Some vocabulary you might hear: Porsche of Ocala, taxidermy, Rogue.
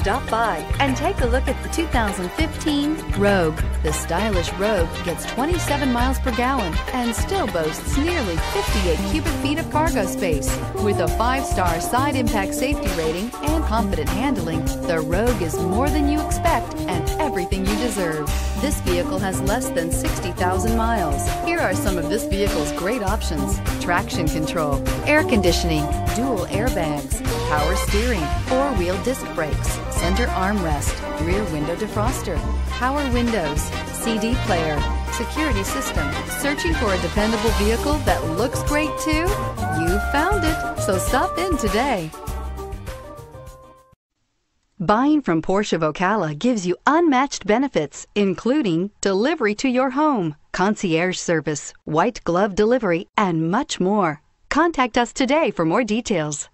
Stop by and take a look at the 2015 Rogue. The stylish Rogue gets 27 miles per gallon and still boasts nearly 58 cubic feet of cargo space. With a 5-star side impact safety rating and confident handling, the Rogue is more than you expect and everything you deserve. This vehicle has less than 60,000 miles. Here are some of this vehicle's great options: traction control, air conditioning, dual airbags, power steering, four-wheel disc brakes, center armrest, rear window defroster, power windows, CD player, security system. Searching for a dependable vehicle that looks great too? You found it, so stop in today. Buying from Porsche of Ocala gives you unmatched benefits, including delivery to your home, concierge service, white glove delivery, and much more. Contact us today for more details.